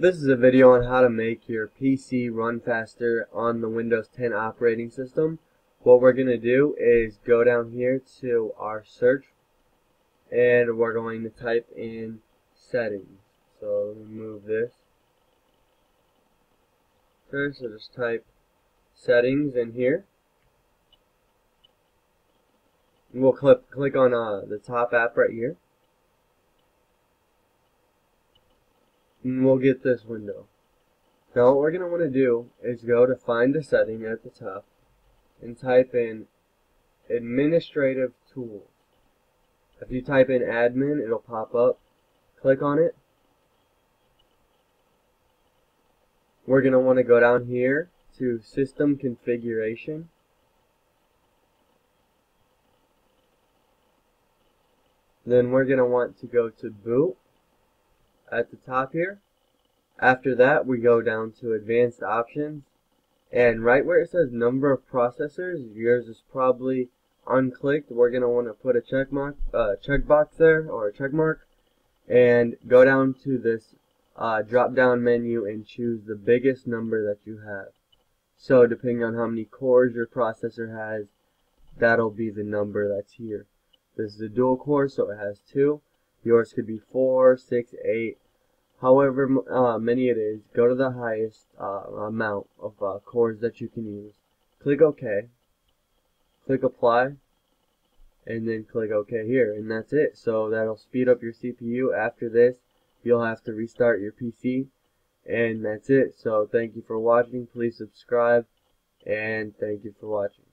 This is a video on how to make your PC run faster on the Windows 10 operating system. What we're going to do is go down here to our search and we're going to type in settings. So remove this. First, so just type settings in here. And we'll click on the top app right here. And we'll get this window. Now what we're going to want to do is go to find the setting at the top and type in administrative tools. If you type in admin, it'll pop up. Click on it. We're going to want to go down here to system configuration. Then we're going to want to go to boot at the top here. After that, we go down to advanced options, and right where it says number of processors, yours is probably unclicked. We're going to want to put a checkbox there, or a check mark, and go down to this drop down menu and choose the biggest number that you have. So depending on how many cores your processor has, that'll be the number that's here. This is a dual core, so it has 2. Yours could be 4, 6, 8, however many it is. Go to the highest amount of cores that you can use. Click OK, click Apply, and then click OK here, and that's it. So that'll speed up your CPU. After this, you'll have to restart your PC, and that's it. So thank you for watching. Please subscribe, and thank you for watching.